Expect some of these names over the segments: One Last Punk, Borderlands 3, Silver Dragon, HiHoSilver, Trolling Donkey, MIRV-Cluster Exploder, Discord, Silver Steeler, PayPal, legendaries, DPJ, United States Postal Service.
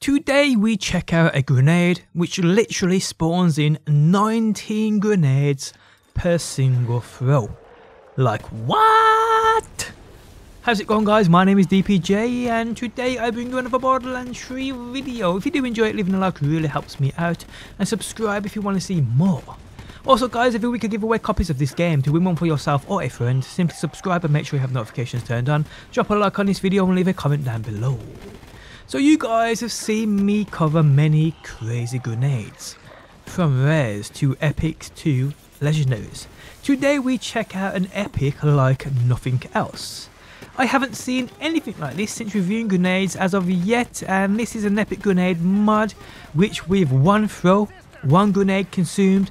Today we check out a grenade which literally spawns in 19 grenades per single throw. Like what? How's it going guys, my name is DPJ and today I bring you another Borderlands 3 video. If you do enjoy it, leaving a like really helps me out, and subscribe if you want to see more. Also guys, every week I give away copies of this game. To win one for yourself or a friend, simply subscribe and make sure you have notifications turned on. Drop a like on this video and leave a comment down below. So you guys have seen me cover many crazy grenades, from rares to epics to legendaries. Today we check out an epic like nothing else. I haven't seen anything like this since reviewing grenades as of yet, and this is an epic grenade mod which with one throw, one grenade consumed,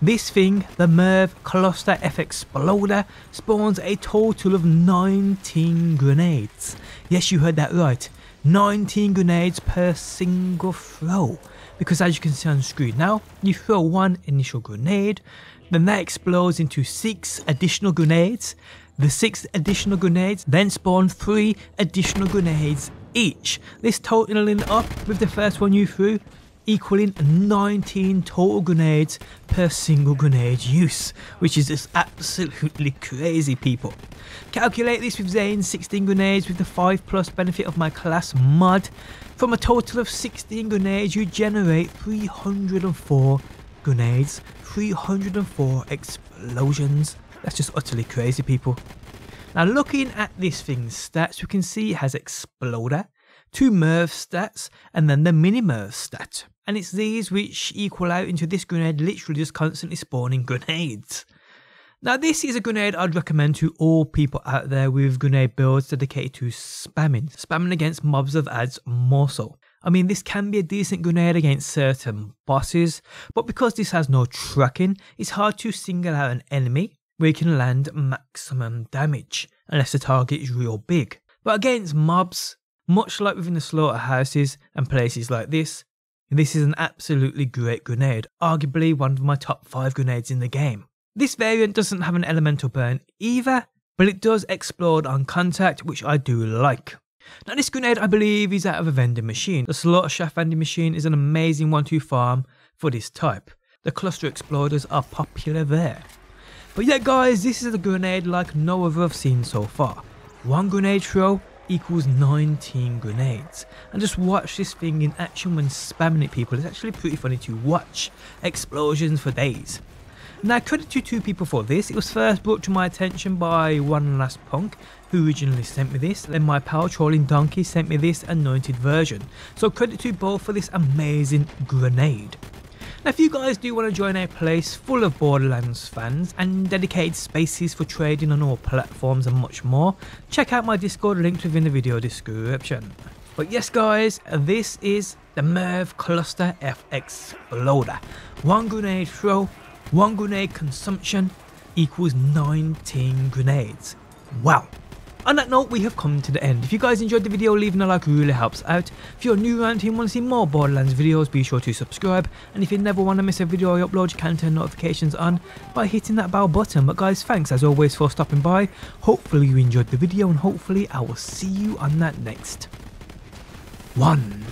this thing, the MIRV-Cluster Exploder, spawns a total of 19 grenades. Yes, you heard that right. 19 grenades per single throw, because as you can see on screen now, you throw one initial grenade, then that explodes into 6 additional grenades. The 6 additional grenades then spawn 3 additional grenades each, this totaling up with the first one you threw equaling 19 total grenades per single grenade use, which is just absolutely crazy, people. Calculate this with Zane's 16 grenades with the 5+ benefit of my class mod. From a total of 16 grenades, you generate 304 grenades, 304 explosions. That's just utterly crazy, people. Now looking at this thing's stats, we can see it has Exploder, 2 MIRV stats, and then the mini MIRV stat. And it's these which equal out into this grenade literally just constantly spawning grenades. Now this is a grenade I'd recommend to all people out there with grenade builds dedicated to spamming against mobs of ads more so. I mean, this can be a decent grenade against certain bosses, but because this has no tracking, it's hard to single out an enemy where you can land maximum damage, unless the target is real big. But against mobs, much like within the slaughterhouses and places like this, this is an absolutely great grenade, arguably one of my top 5 grenades in the game. This variant doesn't have an elemental burn either, but it does explode on contact, which I do like. Now this grenade I believe is out of a vending machine. The slaughter shaft vending machine is an amazing one to farm for this type. The cluster exploders are popular there. But yeah guys, this is a grenade like no other I've seen so far. One grenade throw equals 19 grenades, and just watch this thing in action when spamming it, people. It's actually pretty funny to watch. Explosions for days. Now credit to 2 people for this. It was first brought to my attention by One Last Punk, who originally sent me this, then my pal Trolling Donkey sent me this anointed version. So credit to both for this amazing grenade. Now if you guys do want to join a place full of Borderlands fans and dedicated spaces for trading on all platforms and much more, check out my Discord linked within the video description. But yes guys, this is the MIRV-Cluster Exploder. One grenade throw, one grenade consumption equals 19 grenades. Wow. On that note, we have come to the end. If you guys enjoyed the video, leaving a like really helps out. If you're new around here and want to see more Borderlands videos, be sure to subscribe. And if you never want to miss a video I upload, you can turn notifications on by hitting that bell button. But guys, thanks as always for stopping by. Hopefully you enjoyed the video, and hopefully I will see you on that next one.